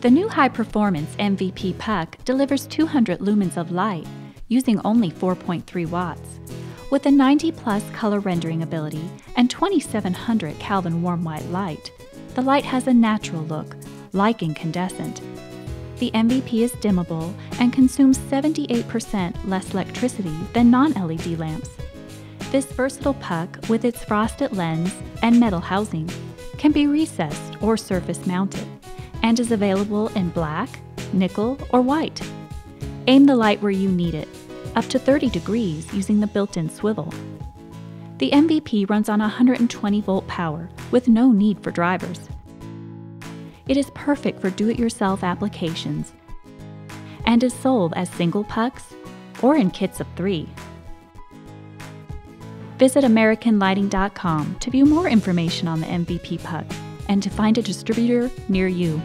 The new high-performance MVP Puck delivers 200 lumens of light using only 4.3 watts. With a 90-plus color rendering ability and 2700 Kelvin warm white light, the light has a natural look, like incandescent. The MVP is dimmable and consumes 78% less electricity than non-LED lamps. This versatile Puck, with its frosted lens and metal housing, can be recessed or surface-mounted, and is available in black, nickel, or white. Aim the light where you need it, up to 30 degrees using the built-in swivel. The MVP runs on 120-volt power with no need for drivers. It is perfect for do-it-yourself applications and is sold as single pucks or in kits of 3. Visit AmericanLighting.com to view more information on the MVP Puck and to find a distributor near you.